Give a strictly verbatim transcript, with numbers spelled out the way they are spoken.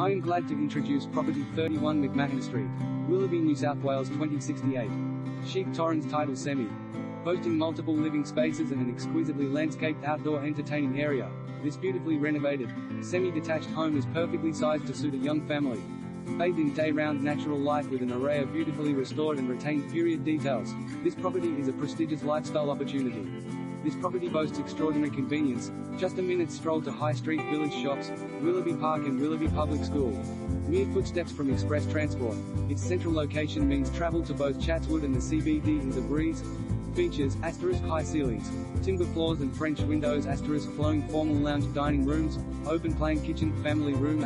I am glad to introduce property thirty-one MacMahon Street, Willoughby, New South Wales twenty sixty-eight. Chic Torrens Title Semi. Boasting multiple living spaces and an exquisitely landscaped outdoor entertaining area, this beautifully renovated, semi-detached home is perfectly sized to suit a young family. Bathed in day-round natural light with an array of beautifully restored and retained period details, this property is a prestigious lifestyle opportunity. This property boasts extraordinary convenience, just a minute's stroll to High Street Village shops, Willoughby Park and Willoughby Public School. Mere footsteps from express transport, its central location means travel to both Chatswood and the C B D is a breeze. Features, asterisk high ceilings, timber floors and French windows, asterisk flowing formal lounge dining rooms, open plan kitchen, family room,